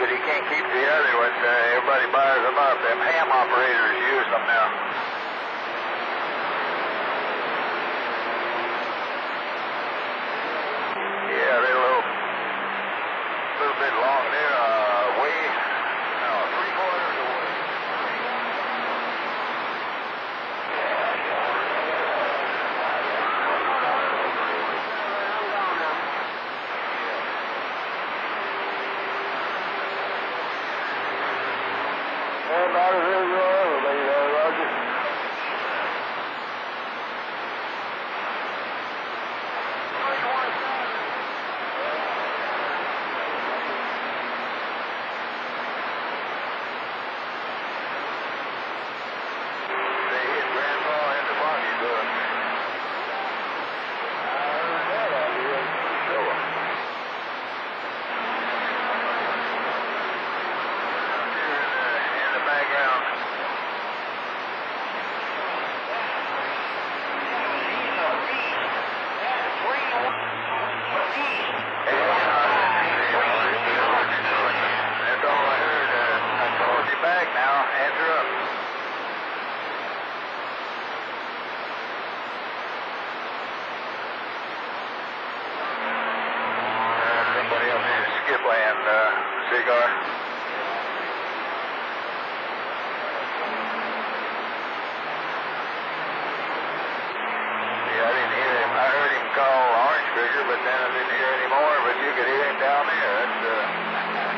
but he can't keep the other one. Everybody buys them up. Them ham operators use them now. Yeah, they're a little bit long there. But then I didn't hear any more, but you could hear him down there. That's